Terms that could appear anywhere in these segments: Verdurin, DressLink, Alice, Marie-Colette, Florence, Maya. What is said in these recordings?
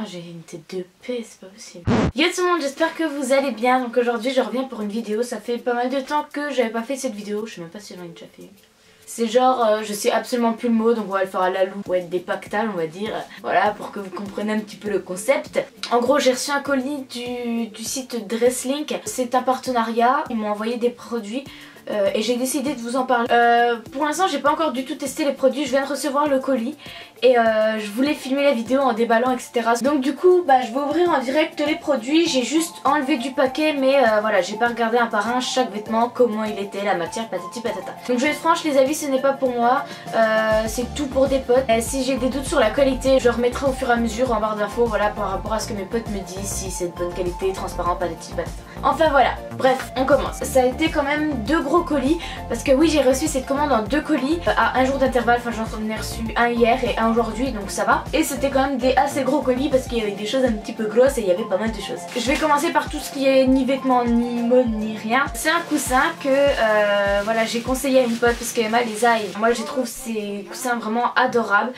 Oh, j'ai une tête de paix, c'est pas possible. Yo tout le monde, j'espère que vous allez bien. Donc aujourd'hui je reviens pour une vidéo. Ça fait pas mal de temps que j'avais pas fait cette vidéo. Je sais même pas si j'en ai déjà fait une. C'est genre je sais absolument plus le mot, donc on va le faire à la loupe. On va être des pactales, on va dire. Voilà, pour que vous compreniez un petit peu le concept. En gros, j'ai reçu un colis du site DressLink. C'est un partenariat, ils m'ont envoyé des produits et j'ai décidé de vous en parler. Pour l'instant j'ai pas encore du tout testé les produits, je viens de recevoir le colis. Et je voulais filmer la vidéo en déballant, etc. Donc du coup bah, je vais ouvrir en direct les produits. J'ai juste enlevé du paquet, mais voilà, j'ai pas regardé un par un chaque vêtement, comment il était, la matière, patati patata. Donc je vais être franche les avis, ce n'est pas pour moi, c'est tout pour des potes. Si j'ai des doutes sur la qualité, je remettrai au fur et à mesure en barre d'infos, voilà, par rapport à ce que mes potes me disent, si c'est de bonne qualité, transparent, patati patata. Enfin voilà, bref, on commence. Ça a été quand même deux gros colis, parce que oui, j'ai reçu cette commande en deux colis à un jour d'intervalle, enfin j'en ai reçu un hier et un aujourd'hui, donc ça va. Et c'était quand même des assez gros colis parce qu'il y avait des choses un petit peu grosses et il y avait pas mal de choses. Je vais commencer par tout ce qui est ni vêtements, ni mode, ni rien. C'est un coussin que voilà, j'ai conseillé à une pote parce qu'Emma les a, et moi je trouve ces coussins vraiment adorables.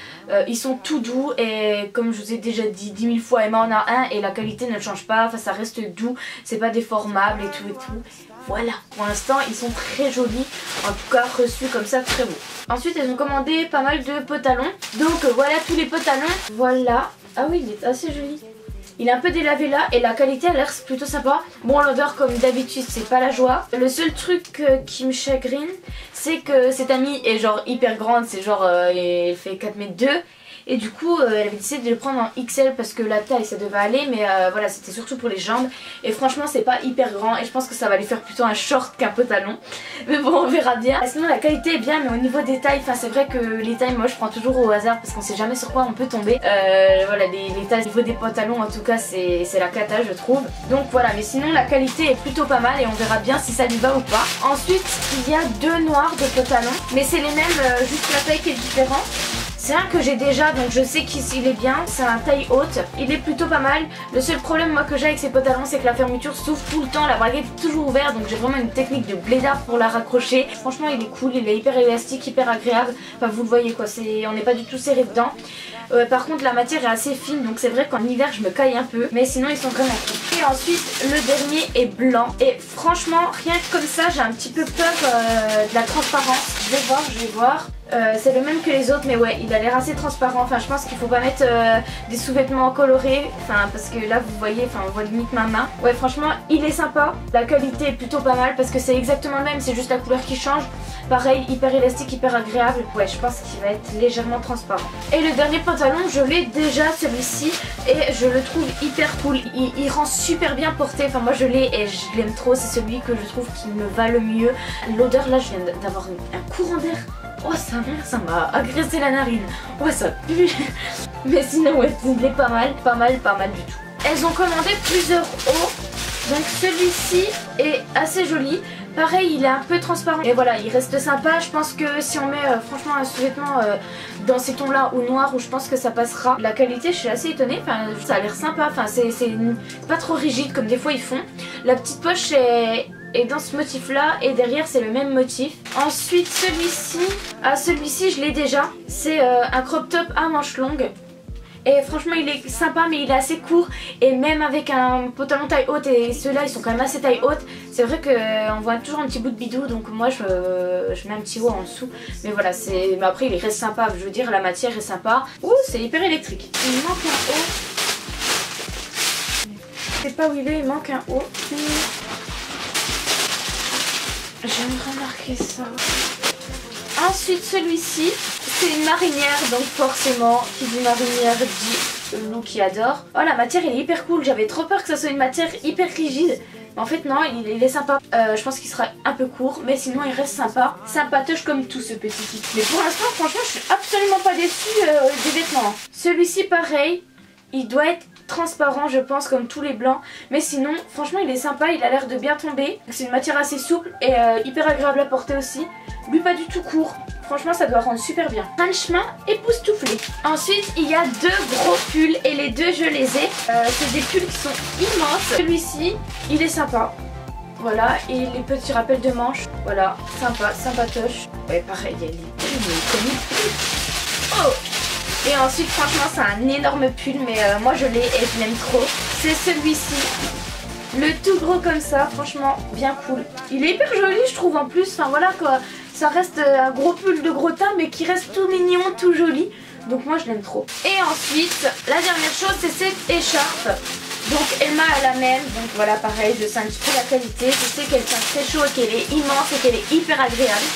Ils sont tout doux et comme je vous ai déjà dit 10 000 fois, Emma en a un et la qualité ne change pas, enfin ça reste doux, c'est pas déformable et tout et tout. Voilà, pour l'instant ils sont très jolis, en tout cas reçus comme ça, très beaux. Ensuite elles ont commandé pas mal de pantalons, donc voilà tous les pantalons. Voilà, ah oui il est assez joli. Il est un peu délavé là et la qualité a l'air plutôt sympa. Bon, l'odeur comme d'habitude c'est pas la joie. Le seul truc qui me chagrine, c'est que cette amie est genre hyper grande, c'est genre elle fait 4 m 2. Et du coup elle avait décidé de le prendre en XL parce que la taille ça devait aller, mais voilà, c'était surtout pour les jambes. Et franchement c'est pas hyper grand et je pense que ça va lui faire plutôt un short qu'un pantalon. Mais bon, on verra bien. Sinon la qualité est bien, mais au niveau des tailles, enfin c'est vrai que les tailles moi je prends toujours au hasard parce qu'on sait jamais sur quoi on peut tomber. Voilà, les tailles au niveau des pantalons en tout cas c'est la cata je trouve. Donc voilà, mais sinon la qualité est plutôt pas mal et on verra bien si ça lui va ou pas. Ensuite il y a deux noirs de pantalons, mais c'est les mêmes, juste la taille qui est différente. C'est un que j'ai déjà, donc je sais qu'il est bien, c'est un taille haute, il est plutôt pas mal. Le seul problème moi que j'ai avec ces pantalons, c'est que la fermeture s'ouvre tout le temps, la braguette est toujours ouverte, donc j'ai vraiment une technique de blédard pour la raccrocher. Franchement il est cool, il est hyper élastique, hyper agréable, enfin vous le voyez quoi, on n'est pas du tout serré dedans. Par contre la matière est assez fine, donc c'est vrai qu'en hiver je me caille un peu, mais sinon ils sont vraiment cool. Et ensuite le dernier est blanc, et franchement rien que comme ça j'ai un petit peu peur de la transparence. Je vais voir. C'est le même que les autres, mais ouais il a l'air assez transparent. Enfin je pense qu'il faut pas mettre des sous-vêtements colorés, enfin parce que là vous voyez, enfin on voit limite ma main. Ouais franchement il est sympa, la qualité est plutôt pas mal parce que c'est exactement le même, c'est juste la couleur qui change. Pareil, hyper élastique, hyper agréable. Ouais je pense qu'il va être légèrement transparent. Et le dernier pantalon je l'ai déjà celui-ci et je le trouve hyper cool, il rend super bien porté. Enfin moi je l'ai et je l'aime trop, c'est celui que je trouve qui me va le mieux. L'odeur là, je viens d'avoir un courant d'air. Oh sa mère, ça m'a agressé la narine. Ouais ça pue. Mais sinon ouais, il est pas mal, pas mal du tout. Elles ont commandé plusieurs hauts. Donc celui-ci est assez joli. Pareil il est un peu transparent et voilà il reste sympa. Je pense que si on met franchement un sous-vêtement dans ces tons là ou noir, ou je pense que ça passera. La qualité je suis assez étonnée, enfin, ça a l'air sympa, enfin, c'est pas trop rigide comme des fois ils font. La petite poche est... Et dans ce motif là, et derrière c'est le même motif. Ensuite celui-ci, je l'ai déjà. C'est un crop top à manches longues. Et franchement il est sympa, mais il est assez court. Et même avec un pantalon taille haute, et ceux-là ils sont quand même assez taille haute, c'est vrai qu'on voit toujours un petit bout de bidou. Donc moi je mets un petit haut en dessous. Mais voilà, mais après il reste sympa. Je veux dire la matière est sympa. Ouh c'est hyper électrique. Il manque un haut. Je sais pas où il est, il manque un haut. J'aime remarquer ça. Ensuite celui-ci, c'est une marinière, donc forcément qui dit marinière dit loup qui adore. Oh la matière elle est hyper cool, j'avais trop peur que ça soit une matière hyper rigide. Mais en fait non, il est sympa. Je pense qu'il sera un peu court, mais sinon il reste sympa. Sympatoche comme tout ce petit kit. Mais pour l'instant franchement je suis absolument pas déçue des vêtements. Celui-ci pareil, il doit être transparent je pense comme tous les blancs, mais sinon franchement il est sympa, il a l'air de bien tomber. C'est une matière assez souple et hyper agréable à porter aussi. Lui pas du tout court, franchement ça doit rendre super bien. Fin de chemin époustouflé. Ensuite il y a deux gros pulls et les deux je les ai. C'est des pulls qui sont immenses. Celui-ci il est sympa. Voilà, et les petits rappels de manches. Voilà, sympa, sympatoche. Ouais pareil, il y a les pulls comme il... Oh Et ensuite franchement c'est un énorme pull, mais moi je l'ai et je l'aime trop. C'est celui-ci. Le tout gros comme ça, franchement bien cool. Il est hyper joli je trouve en plus, enfin voilà quoi. Ça reste un gros pull de gros teint mais qui reste tout mignon, tout joli. Donc moi je l'aime trop. Et ensuite, la dernière chose c'est cette écharpe. Donc Elma a la même, donc voilà pareil, je sais un petit peu la qualité. Je sais qu'elle tient très chaud et qu'elle est immense et qu'elle est hyper agréable.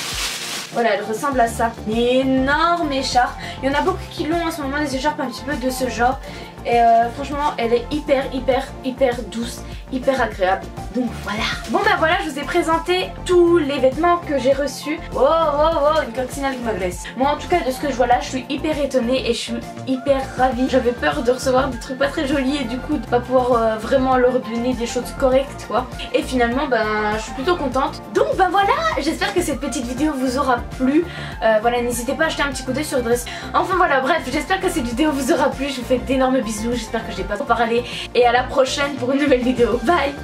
Voilà, elle ressemble à ça. Une énorme écharpe. Il y en a beaucoup qui l'ont en ce moment, des écharpes un petit peu de ce genre. Et franchement elle est hyper douce, hyper agréable. Donc voilà. Bon bah voilà, je vous ai présenté tous les vêtements que j'ai reçus. Oh oh oh, une coccinelle qui m'agresse. Moi en tout cas de ce que je vois là, je suis hyper étonnée et je suis hyper ravie. J'avais peur de recevoir des trucs pas très jolis et du coup de pas pouvoir vraiment leur donner des choses correctes quoi. Et finalement ben je suis plutôt contente. Donc bah voilà, j'espère que cette petite vidéo vous aura plu. Voilà, n'hésitez pas à jeter un petit coup d'œil sur Dress. Enfin voilà, bref, j'espère que cette vidéo vous aura plu. Je vous fais d'énormes bisous. J'espère que je n'ai pas trop parlé et à la prochaine pour une nouvelle vidéo. Bye!